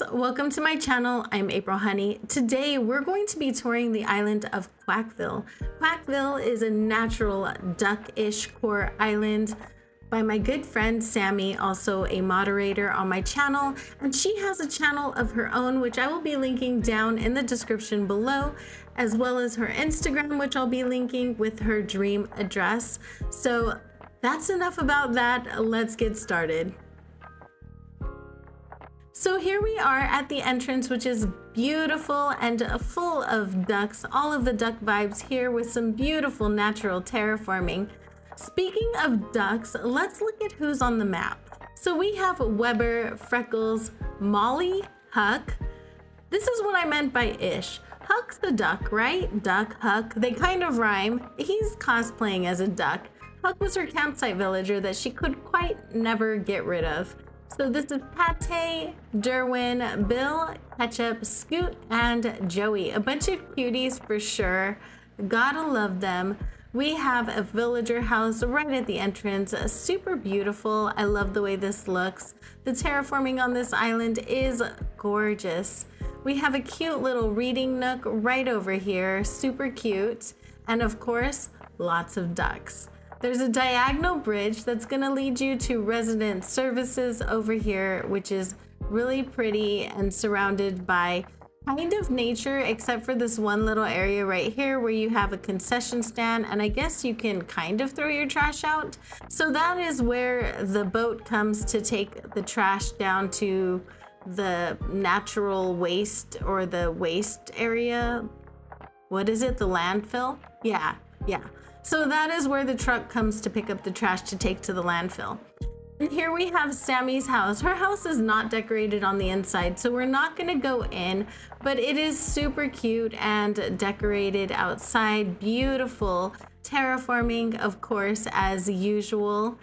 guys, welcome to my channel. I'm April Honey. Today we're going to be touring the island of Quackville. Quackville is a natural duck-ish core island by my good friend Sammy, also a moderator on my channel, and she has a channel of her own which I will be linking down in the description below, as well as her Instagram which I'll be linking with her dream address. So that's enough about that, let's get started. So here we are at the entrance, which is beautiful and full of ducks, all of the duck vibes here with some beautiful natural terraforming. Speaking of ducks, let's look at who's on the map. So we have Weber, Freckles, Molly, Huck. This is what I meant by ish. Huck's the duck, right? Duck, Huck, they kind of rhyme. He's cosplaying as a duck. Huck was her campsite villager that she could quite never get rid of. So this is Pate, Derwin, Bill, Ketchup, Scoot, and Joey. A bunch of cuties for sure. Gotta love them. We have a villager house right at the entrance, super beautiful. I love the way this looks. The terraforming on this island is gorgeous. We have a cute little reading nook right over here, super cute. And of course, lots of ducks. There's a diagonal bridge that's gonna lead you to Resident Services over here, which is really pretty and surrounded by kind of nature, except for this one little area right here where you have a concession stand, and I guess you can kind of throw your trash out. So that is where the boat comes to take the trash down to the natural waste, or the waste area. What is it? The landfill? Yeah. So that is where the truck comes to pick up the trash to take to the landfill. And here we have Sammy's house. Her house is not decorated on the inside, so we're not gonna go in, but it is super cute and decorated outside. Beautiful terraforming, of course, as usual.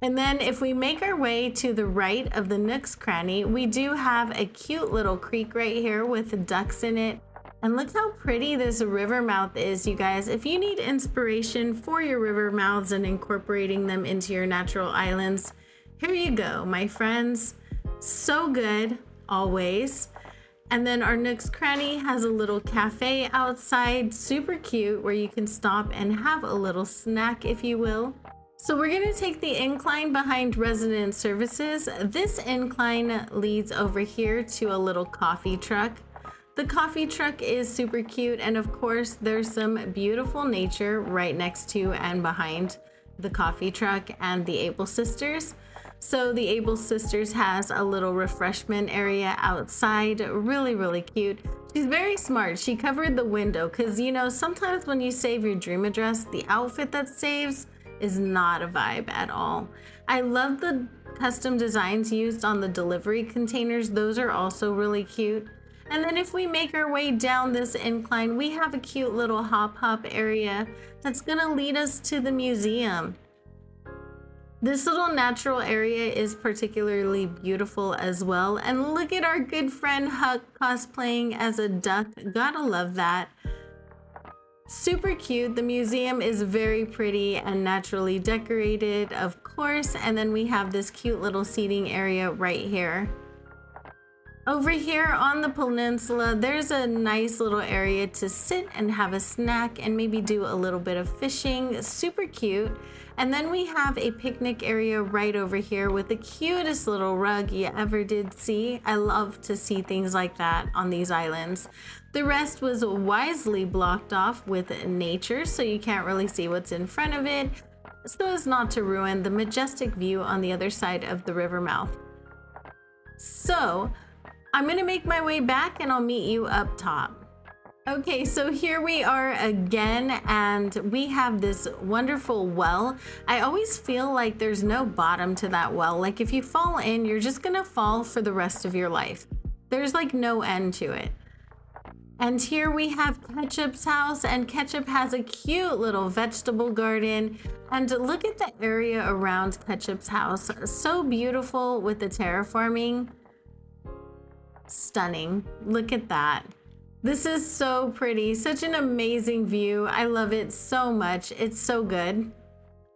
And then if we make our way to the right of the Nook's Cranny, we do have a cute little creek right here with ducks in it. And look how pretty this river mouth is, you guys. If you need inspiration for your river mouths and incorporating them into your natural islands, here you go, my friends. So good, always. And then our Nook's Cranny has a little cafe outside, super cute, where you can stop and have a little snack, if you will. So we're gonna take the incline behind Resident Services. This incline leads over here to a little coffee truck. The coffee truck is super cute, and of course there's some beautiful nature right next to and behind the coffee truck and the Able Sisters. So the Able Sisters has a little refreshment area outside, really cute. She's very smart, she covered the window, because you know sometimes when you save your dream address, the outfit that saves is not a vibe at all. I love the custom designs used on the delivery containers, those are also really cute. And then if we make our way down this incline, we have a cute little hop area that's gonna lead us to the museum. This little natural area is particularly beautiful as well. And look at our good friend Huck cosplaying as a duck. Gotta love that. Super cute. The museum is very pretty and naturally decorated, of course. And then we have this cute little seating area right here. Over here on the peninsula, there's a nice little area to sit and have a snack and maybe do a little bit of fishing, super cute. And then we have a picnic area right over here with the cutest little rug you ever did see. I love to see things like that on these islands. The rest was wisely blocked off with nature, so you can't really see what's in front of it, so as not to ruin the majestic view on the other side of the river mouth. So I'm gonna make my way back and I'll meet you up top. Okay, so here we are again and we have this wonderful well. I always feel like there's no bottom to that well. Like if you fall in, you're just gonna fall for the rest of your life. There's like no end to it. And here we have Ketchup's house, and Ketchup has a cute little vegetable garden. And look at the area around Ketchup's house. So beautiful with the terraforming. Stunning. Look at that. This is so pretty. Such an amazing view. I love it so much. It's so good.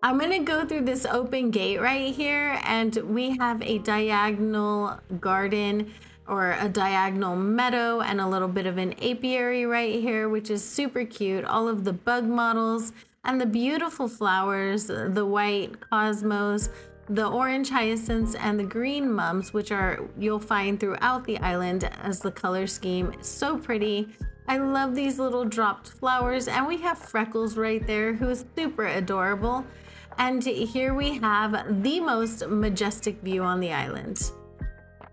I'm going to go through this open gate right here and we have a diagonal garden or a diagonal meadow and a little bit of an apiary right here, which is super cute. All of the bug models and the beautiful flowers, the white cosmos, the orange hyacinths, and the green mums, which are you'll find throughout the island as the color scheme. So pretty. I love these little dropped flowers, and we have Freckles right there, who is super adorable. And here we have the most majestic view on the island.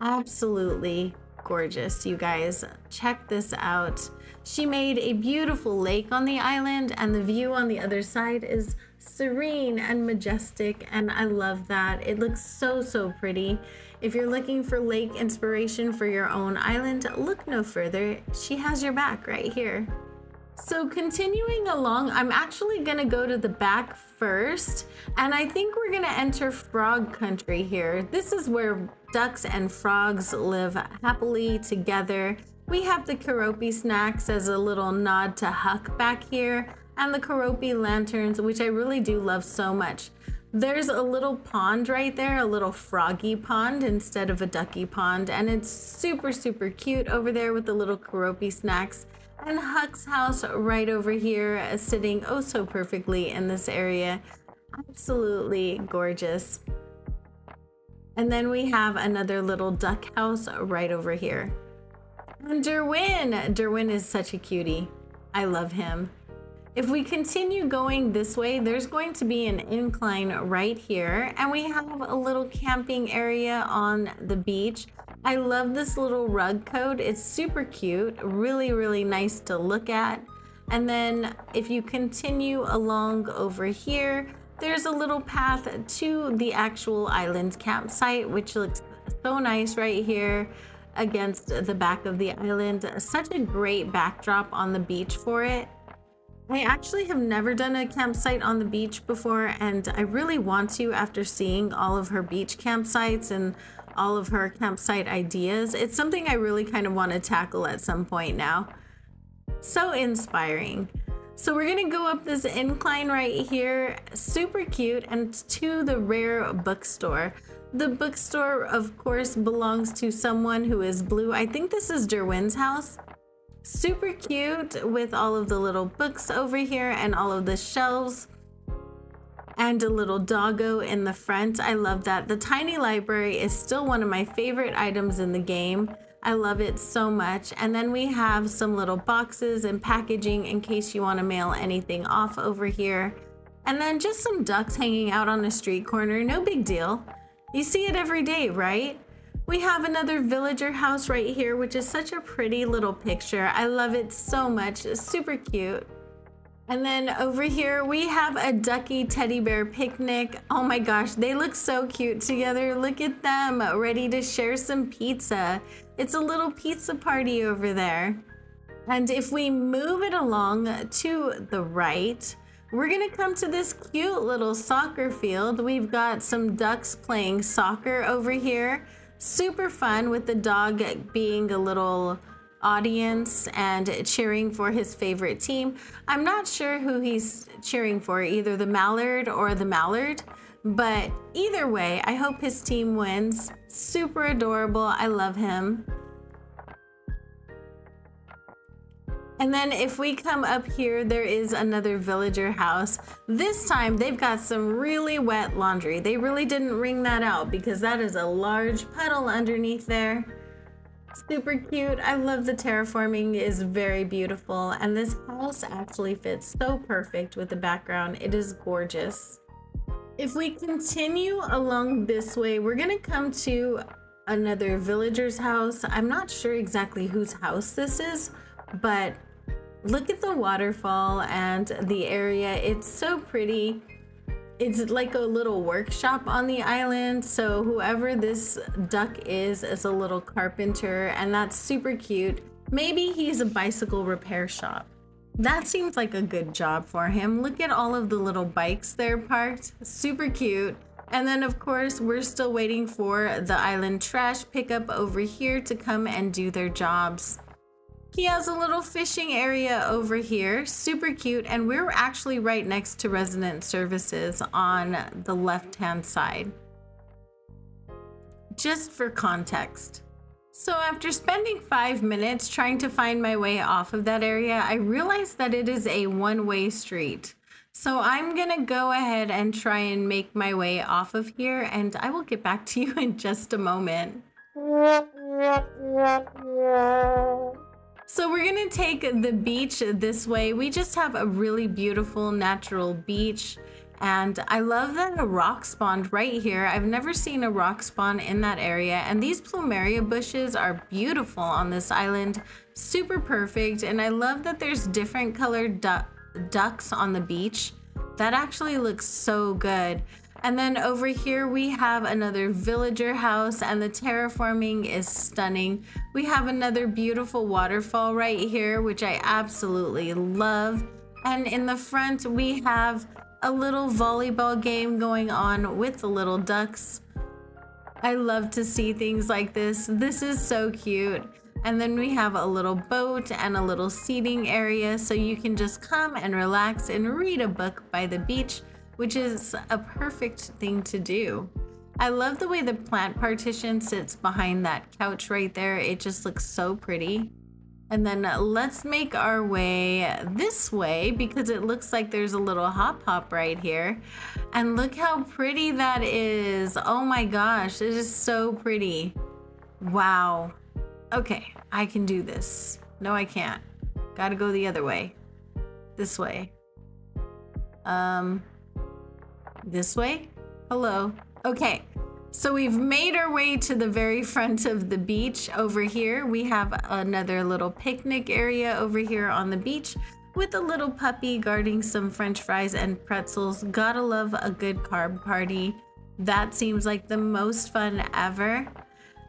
Absolutely gorgeous, you guys. Check this out. She made a beautiful lake on the island, and the view on the other side is serene and majestic, and I love that. It looks so, so pretty. If you're looking for lake inspiration for your own island, look no further. She has your back right here. So continuing along, I'm actually gonna go to the back first, and I think we're gonna enter frog country here. This is where ducks and frogs live happily together. We have the kiropi snacks as a little nod to Huck back here, and the kiropi lanterns, which I really do love so much. There's a little pond right there, a little froggy pond instead of a ducky pond, and it's super, super cute over there with the little kiropi snacks. And Huck's house right over here, sitting oh so perfectly in this area. Absolutely gorgeous. And then we have another little duck house right over here. And Derwin! Derwin is such a cutie. I love him. If we continue going this way, there's going to be an incline right here, and we have a little camping area on the beach. I love this little rug coat. It's super cute, really, really nice to look at. And then if you continue along over here, there's a little path to the actual island campsite, which looks so nice right here against the back of the island. Such a great backdrop on the beach for it. I actually have never done a campsite on the beach before, and I really want to after seeing all of her beach campsites and all of her campsite ideas. It's something I really kind of want to tackle at some point now. So inspiring. So we're gonna go up this incline right here, super cute, and to the rare bookstore. The bookstore, of course, belongs to someone who is blue. I think this is Derwin's house. Super cute with all of the little books over here and all of the shelves. And a little doggo in the front. I love that. The tiny library is still one of my favorite items in the game. I love it so much. And then we have some little boxes and packaging in case you want to mail anything off over here. And then just some ducks hanging out on a street corner. No big deal. You see it every day, right? We have another villager house right here, which is such a pretty little picture. I love it so much. It's super cute. And then over here, we have a ducky teddy bear picnic. Oh my gosh, they look so cute together. Look at them, ready to share some pizza. It's a little pizza party over there. And if we move it along to the right, we're gonna come to this cute little soccer field. We've got some ducks playing soccer over here. Super fun with the dog being a little audience and cheering for his favorite team. I'm not sure who he's cheering for, either the mallard or the mallard, but either way, I hope his team wins. Super adorable. I love him. And then if we come up here, there is another villager house. This time they've got some really wet laundry. They really didn't wring that out because that is a large puddle underneath there. Super cute. I love the terraforming. It is very beautiful, and this house actually fits so perfect with the background. It is gorgeous. If we continue along this way, we're gonna come to another villager's house. I'm not sure exactly whose house this is, but look at the waterfall and the area. It's so pretty. It's like a little workshop on the island, so whoever this duck is a little carpenter, and that's super cute. Maybe he's a bicycle repair shop. That seems like a good job for him. Look at all of the little bikes there parked. Super cute. And then, of course, we're still waiting for the island trash pickup over here to come and do their jobs. He has a little fishing area over here, super cute, and we're actually right next to Resident Services on the left-hand side. Just for context, So after spending 5 minutes trying to find my way off of that area, I realized that it is a one-way street. So I'm gonna go ahead and try and make my way off of here, and I will get back to you in just a moment. So we're gonna take the beach this way. We just have a really beautiful natural beach, and I love that a rock spawned right here. I've never seen a rock spawn in that area, and these plumeria bushes are beautiful on this island, super perfect. And I love that there's different colored ducks on the beach. That actually looks so good. And then over here we have another villager house, and the terraforming is stunning. We have another beautiful waterfall right here, which I absolutely love. And in the front we have a little volleyball game going on with the little ducks. I love to see things like this. This is so cute. And then we have a little boat and a little seating area, so you can just come and relax and read a book by the beach, which is a perfect thing to do. I love the way the plant partition sits behind that couch right there. It just looks so pretty. And then let's make our way this way, because it looks like there's a little hop right here. And look how pretty that is. Oh my gosh, it is so pretty. Wow. Okay, I can do this. No, I can't. Gotta go the other way. This way. This way? Hello. Okay, so we've made our way to the very front of the beach. Over here we have another little picnic area over here on the beach with a little puppy guarding some french fries and pretzels. Gotta love a good carb party. That seems like the most fun ever.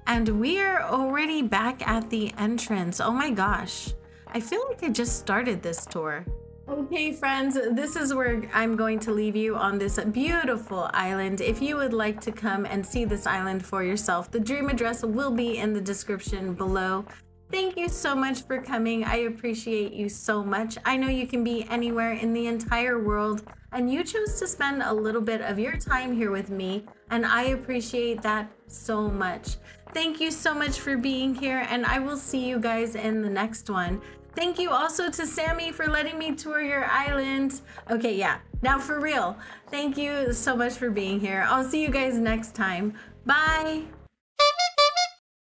And we are already back at the entrance. Oh my gosh, I feel like I just started this tour. Okay friends, this is where I'm going to leave you on this beautiful island. If you would like to come and see this island for yourself, the dream address will be in the description below. Thank you so much for coming. I appreciate you so much. I know you can be anywhere in the entire world, and you chose to spend a little bit of your time here with me, and I appreciate that so much. Thank you so much for being here, and I will see you guys in the next one. Thank you also to Sammy for letting me tour your island. Okay, yeah, now for real. Thank you so much for being here. I'll see you guys next time. Bye.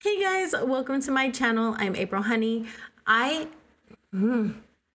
Hey guys, welcome to my channel. I'm April Honey.